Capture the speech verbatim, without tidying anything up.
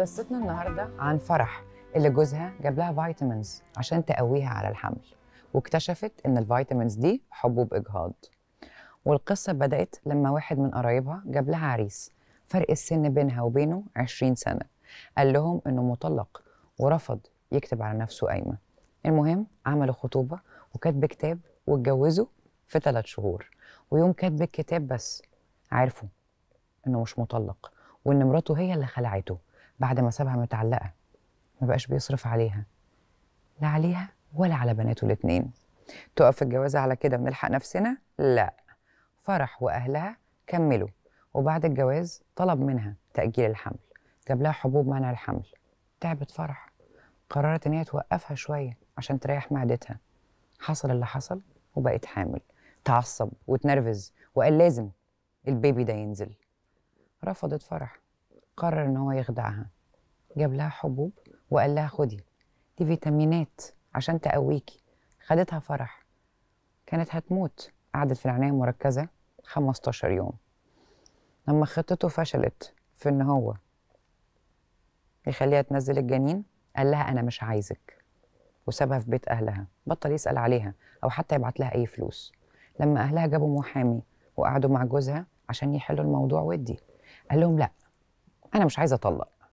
قصتنا النهارده عن فرح اللي جوزها جاب لها فيتامينز عشان تقويها على الحمل، واكتشفت ان الفيتامينز دي حبوب اجهاض. والقصه بدات لما واحد من قرايبها جاب لها عريس فرق السن بينها وبينه عشرين سنة، قال لهم انه مطلق ورفض يكتب على نفسه قايمه. المهم عملوا خطوبه وكتب كتاب واتجوزوا في ثلاث شهور، ويوم كتب الكتاب بس عرفوا انه مش مطلق، وان مراته هي اللي خلعته بعد ما سابها متعلقه، ما بقاش بيصرف عليها، لا عليها ولا على بناته الاثنين. تقف الجوازه على كده ونلحق نفسنا؟ لا، فرح واهلها كملوا، وبعد الجواز طلب منها تاجيل الحمل، جاب لها حبوب منع الحمل. تعبت فرح، قررت ان هي توقفها شويه عشان تريح معدتها. حصل اللي حصل وبقت حامل. تعصب وتنرفز وقال لازم البيبي ده ينزل. رفضت فرح، قرر ان هو يخدعها، جاب لها حبوب وقال لها خدي دي فيتامينات عشان تقويكي. خدتها فرح، كانت هتموت، قعدت في العنايه المركزه خمستاشر يوم. لما خطته فشلت في ان هو يخليها تنزل الجنين، قال لها انا مش عايزك، وسابها في بيت اهلها، بطل يسال عليها او حتى يبعت لها اي فلوس. لما اهلها جابوا محامي وقعدوا مع جوزها عشان يحلوا الموضوع ودي، قال لهم لا انا مش عايزه اطلق،